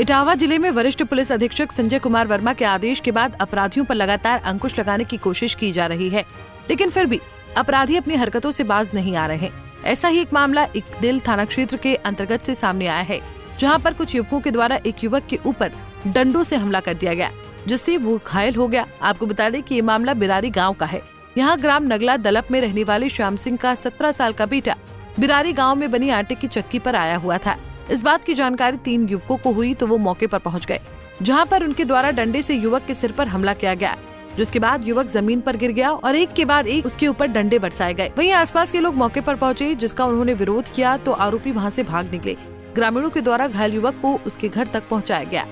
इटावा जिले में वरिष्ठ पुलिस अधीक्षक संजय कुमार वर्मा के आदेश के बाद अपराधियों पर लगातार अंकुश लगाने की कोशिश की जा रही है, लेकिन फिर भी अपराधी अपनी हरकतों से बाज नहीं आ रहे। ऐसा ही एक मामला इकदिल थाना क्षेत्र के अंतर्गत से सामने आया है, जहां पर कुछ युवकों के द्वारा एक युवक के ऊपर डंडों से हमला कर दिया गया, जिससे वो घायल हो गया। आपको बता दें कि ये मामला बिरारी गाँव का है। यहाँ ग्राम नगला दलप में रहने वाले श्याम सिंह का 17 साल का बेटा बिरारी गाँव में बनी आटे की चक्की पर आया हुआ था। इस बात की जानकारी 3 युवकों को हुई तो वो मौके पर पहुंच गए, जहां पर उनके द्वारा डंडे से युवक के सिर पर हमला किया गया, जिसके बाद युवक जमीन पर गिर गया और एक के बाद एक उसके ऊपर डंडे बरसाए गए। वहीं आसपास के लोग मौके पर पहुंचे, जिसका उन्होंने विरोध किया तो आरोपी वहां से भाग निकले। ग्रामीणों के द्वारा घायल युवक को उसके घर तक पहुँचाया गया।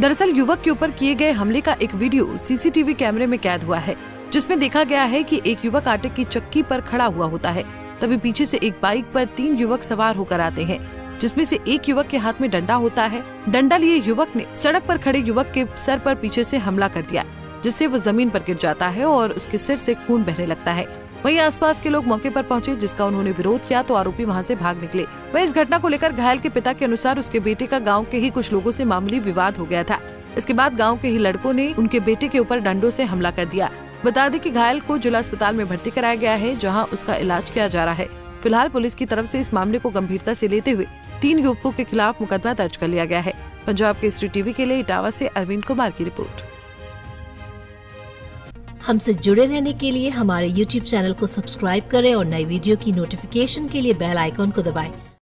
दरअसल युवक के ऊपर किए गए हमले का एक वीडियो सीसीटीवी कैमरे में कैद हुआ है, जिसमें देखा गया है कि एक युवक आटे की चक्की पर खड़ा हुआ होता है, तभी पीछे से एक बाइक पर 3 युवक सवार होकर आते हैं, जिसमें से एक युवक के हाथ में डंडा होता है। डंडा लिए युवक ने सड़क पर खड़े युवक के सर पर पीछे से हमला कर दिया, जिससे वो जमीन पर गिर जाता है और उसके सिर से खून बहने लगता है। वहीं आसपास के लोग मौके पर पहुंचे, जिसका उन्होंने विरोध किया तो आरोपी वहां से भाग निकले। वहीं इस घटना को लेकर घायल के पिता के अनुसार उसके बेटे का गांव के ही कुछ लोगों से मामूली विवाद हो गया था। इसके बाद गांव के ही लड़कों ने उनके बेटे के ऊपर डंडों से हमला कर दिया। बता दें कि घायल को जिला अस्पताल में भर्ती कराया गया है, जहाँ उसका इलाज किया जा रहा है। फिलहाल पुलिस की तरफ से इस मामले को गंभीरता से लेते हुए 3 युवकों के खिलाफ मुकदमा दर्ज कर लिया गया है। पंजाब केसरी टीवी के लिए इटावा से अरविंद कुमार की रिपोर्ट। हमसे जुड़े रहने के लिए हमारे YouTube चैनल को सब्सक्राइब करें और नई वीडियो की नोटिफिकेशन के लिए बेल आइकॉन को दबाएं।